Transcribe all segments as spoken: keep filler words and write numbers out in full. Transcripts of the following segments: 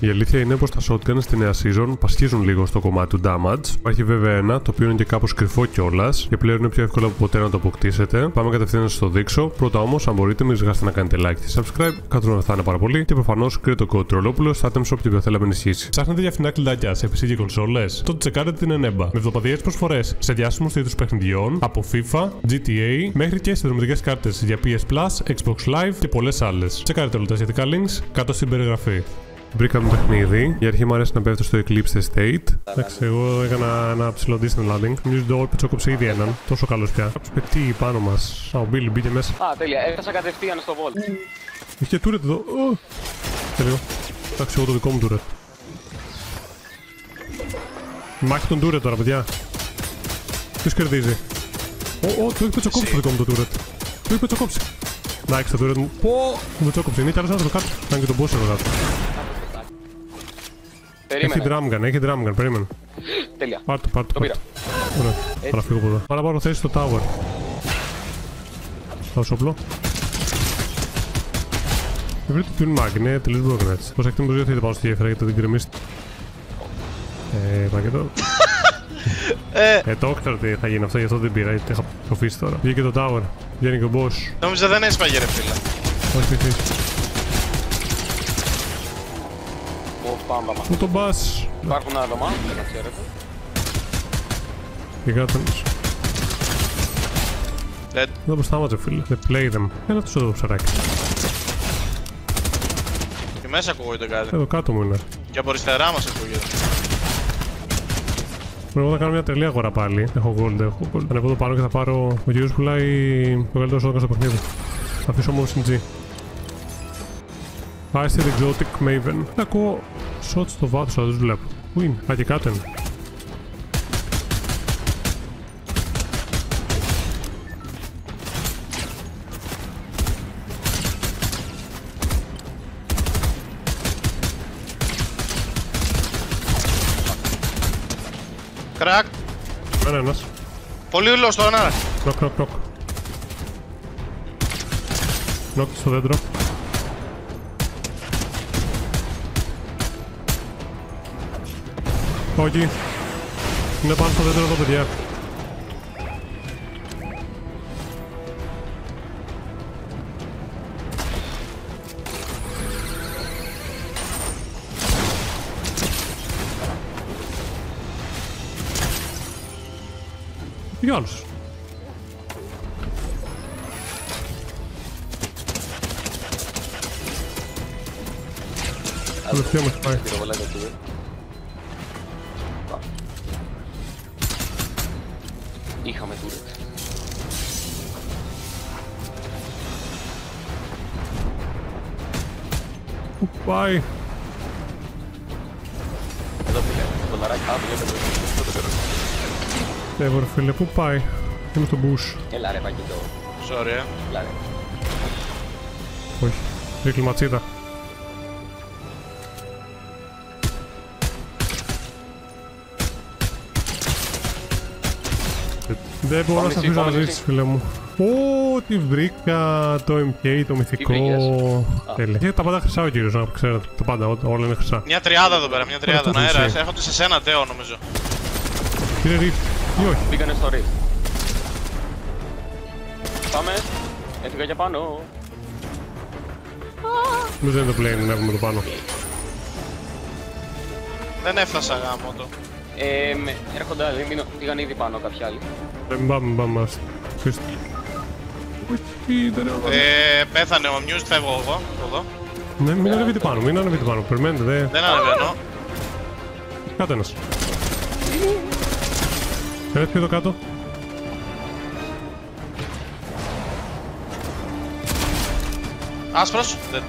Η αλήθεια είναι πως τα shotguns στη νέα season πασχίζουν λίγο στο κομμάτι του damage. Υπάρχει βέβαια ένα το οποίο είναι και κάπως κρυφό κιόλας και πλέον είναι πιο εύκολο από ποτέ να το αποκτήσετε. Πάμε κατευθείαν να σας το δείξω. Πρώτα όμως, αν μπορείτε, μην ζυγάστε να κάνετε like και subscribe, κάτω να φτάνε πάρα πολύ και προφανώς κρίνετε το code Trolopoulos στα item shop και ποιο θέλαμε ενισχύσει. Ψάχνετε για φθηνά κλειδάκια σε πι σι και κονσόλες, τότε τσεκάρετε την Eneba. Με εβδομαδιαίες προσφορές σε διάσημους τίτλους παιχνιδιών από FIFA, τζι τι έι μέχρι και συνδρομητικές κάρτες για πι ες Plus, Xbox Live και πολλές άλλες. Τσεκάρετε όλα τα σχετικά links κάτω στην περιγραφή. Βρήκαμε το παιχνίδι. Για αρχή μου αρέσει να πέφτω στο Eclipse State. Εντάξει, εγώ έκανα ένα ψηλό Disney landing. Νομίζω ότι το όλπι τσόκοψε ήδη έναν. Τόσο καλός πια. Κάποιος παιχτεί πάνω μας. Α, ο Billy μπήκε μέσα. Α, τέλεια. Έφτασα κατευθείαν στο βόλ. Είχε τούρετ εδώ. Τελείω. Εντάξει, εγώ το δικό μου τούρετ. Μάχη τον τούρετ τώρα, παιδιά. Ποιος κερδίζει? Ω, ω, του είπε τσόκοψε το δικό μου το τούρετ. Του είπε τσόκοψε. Να έχεις το τούρετ μου. Πω, μου τσόκοψε. Είναι κι άλλος άνθρωπος κάτω. Ήταν και τον boss εδώ κάτω. Έχει drum gun, έχει drum gun, περίμενε. Τέλεια. Πάρτο, πάρτο. Το πήρα. Ωραία, πάρα φύγω από εδώ. Πάρα πάρω θέση στο tower. Θα σόπλω. Δεν βρείτε το tune mag, είναι τελείως broken έτσι. Προσέξτε μου πως δεν θέλετε πάνω στη γέφυρα γιατί την κρεμίσετε. Ε, πακέτο. Ε, το όξερα τι θα γίνει αυτό, γι' αυτό δεν πήρα, γιατί είχα προφήσει τώρα. Βγήκε το tower, βγαίνει και ο boss. Νόμιζα δεν έσπαγε ρε φίλα. Όχι, όχι. Πού τον πας? Υπάρχουν άτομα, δεν ξέρετε. Γιγάτονες. Δεν το στάμαζε φίλε. They play them. Έλα τους εδώ ψαράκι. Και μέσα ακούγεται κάτι. Εδώ κάτω μου είναι. Και από αριστερά μας ακούγεται. Εγώ θα κάνω μια τελεία αγορά πάλι. Έχω gold, έχω gold. Θα ανεβώ το πάνω και θα πάρω... Ο κύριος πουλάει το καλύτερο σώδακα στο παιχνίδι. Θα αφήσω μόνο Σι Τζι. Άιστε την Exotic Maven. Ακούω shots στο βάθος, αλλά δεν τους βλέπω. Πού είναι? Α, και κάτω είναι. Crack. Μένα ένας. Πολύ ήλος στον άρα. Knock, knock, knock. Knock στο δέντρο. Πάω εκεί. Είναι πάνω στο δέντρο εδώ, παιδιά. Για άλλους. Τελευταία μας πάει. Είχαμε τούρετ. Πού πάει? Εδώ φίλε, το λαράκι. Α, το λέτε το. Εύωρο φίλε, πού πάει? Είμαι στο μπούς. Έλα ρε πακίτο. Sorry ε. Έλα ρε. Όχι, ρίχνει ματσίδα. Δεν μπορώ να σε αφήσω να ζήσεις φίλε μου. Ω, τι βρήκα το εμ κέι, το μυθικό. Τέλεια. Είναι τα πάντα χρυσά ο κύριος, να ξέρετε, τα πάντα, όλα είναι χρυσά. Μια τριάδα εδώ πέρα, μια τριάδα, να αέρα, έρχονται σε σένα τέο νομίζω. Είναι ριφ, ή όχι? Μπήκανε στο ριφ. Πάμε, έφυγα για πάνω. Μην δεν το πλέον, έχουμε το πάνω. Δεν έφτασα γάμο το. Εμ, έρχονται άλλοι, πήγαν ήδη πάνω κάποιοι άλλοι. Μην πάμε, μην πάμε, ας χρήστε. Ε, πέθανε ο Μιούς, φεύγω εγώ, εδώ. Ναι, μην ανεβείτε πάνω, μην ανεβείτε πάνω, περιμένετε, δε... Δεν ανεβαίνω. Κάτω ένας. Θέλετε πιο το κάτω. Άσπρος, δεν...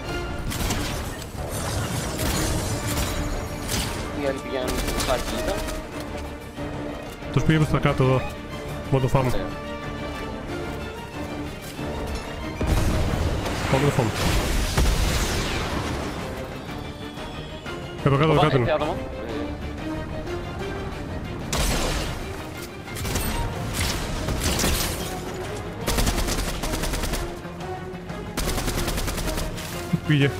Οι άλλοι πηγαίνουν στο σάκι, είδα. Τους πήγε προς τα κάτω εδώ. Μόνο το φάμε. Πάμε το φάμε. Εδώ κάτω, εδώ κάτω είναι. Πήγε.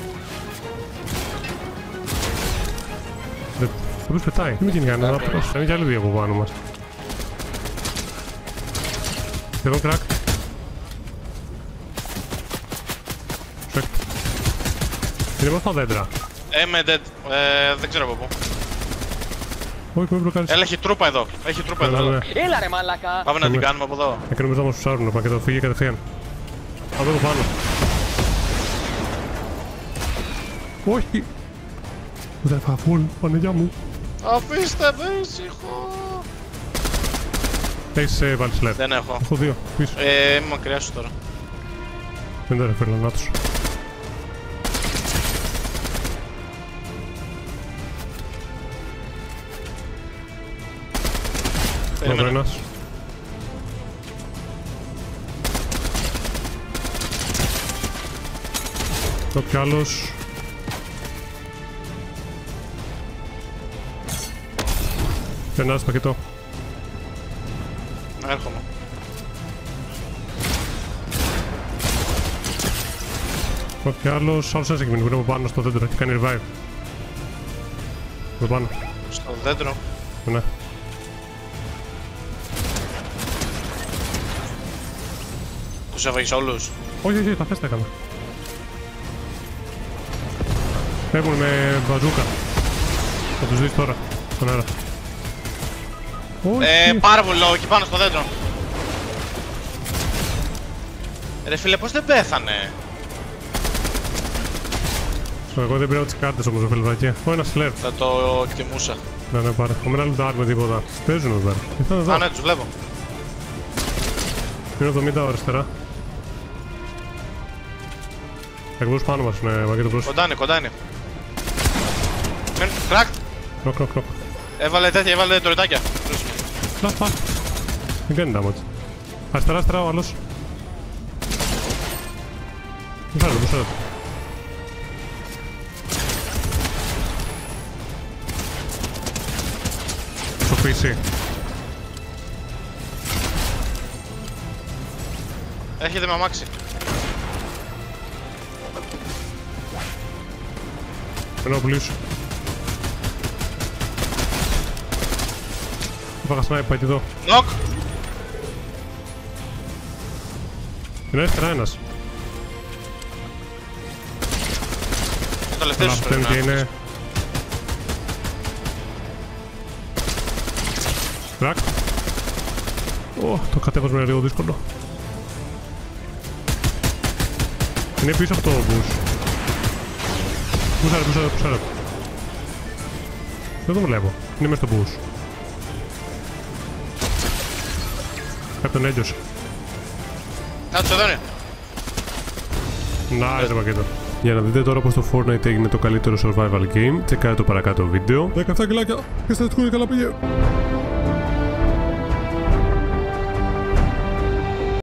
Δεν τους πετάει. Δεν γίνει κανένα απλώς. Θα είναι κι άλλοι δύο από πάνω μας. Εδώ κρακ. Είναι μόνο στα δέντρα. Είμαι dead. Ε, δεν ξέρω από πού. Όχι, μην προκαλείς. Έλα, έχει τρούπα εδώ. Έχει τρούπα εδώ. Έλα ρε μαλάκα. Πάμε να την κάνουμε από εδώ. Εκείνο μετά μας τους άρουν, να φύγει κατευθείαν. Από εδώ πάνω. Όχι. Δεν θα βγουν, Παναγιά μου. Αφήστε με ήσυχο. Έχεις βάλει σλάιντ. Δεν έχω. Έχω δύο, πίσω. Ε, είμαι μακριά σου τώρα. Δεν τώρα φέρνω, να τους. Περίμενε. Κάποιο άλλος. Περνάς πακετό. Έρχομαι. Κάποιο άλλος, άλλος ένας εκμείνει που είναι από πάνω στο δέντρο, έχει κάνει revive. Από πάνω. Στο δέντρο. Ναι. Τους έφαγες όλους. Όχι, όχι, τα θες τα έκανα. Φεύγουν με μπαζούκα. Θα τους δεις τώρα, στον αέρα. Ε, πάρα πολύ λόγο, εκεί πάνω στο δέντρο. Ρε φίλε, πώς δεν πέθανε. Εγώ δεν πήρα τις κάρτες όμως, ο Φελβακέ. Έχω ένα σλερ. Θα το εκτιμούσα. Ναι, ναι, πάρε. Έχουμε ένα λουτάρ με τίποτα. Παίζουν εδώ πέρα. Α, ναι, τους βλέπω. Είναι εβδομήντα αριστερά. Ακριβώς πάνω μας είναι βαγκέτο πρόσφυγε. Κοντά είναι, κοντά είναι. Κρακ! Κροκ, κροκ, κροκ. Έβαλε τέτοια, έβαλε τωριτάκια. Λα, πά. Δεν κάνει damage. Αριστερά, αριστερά ο άλλος. Μου φέρετε, μου φέρετε. Στο πι σι. Έχετε με αμάξι. Περνάω πουλί σου. Έφαγα σνάιπ, πάει και εδώ. Νοκ! Είναι έφερα ένας. Ο τελευταίος σου πρέπει να είναι. Κρακ. Ω, το κατέβασμα είναι λίγο δύσκολο. Είναι πίσω από το μπούς. Πουσάρε, πουσάρε, πουσάρε. Δεν το βλέπω. Είναι μέσα στο μπούς. Κάτι τον έγκυωσε. Κάτσε εδώ είναι. Να, ρε πακέτο. Για να δείτε τώρα πως το Fortnite έγινε το καλύτερο survival game, τσεκάρετε το παρακάτω βίντεο. δεκαεπτά κιλάκια και στα τετκούνια καλά πήγε.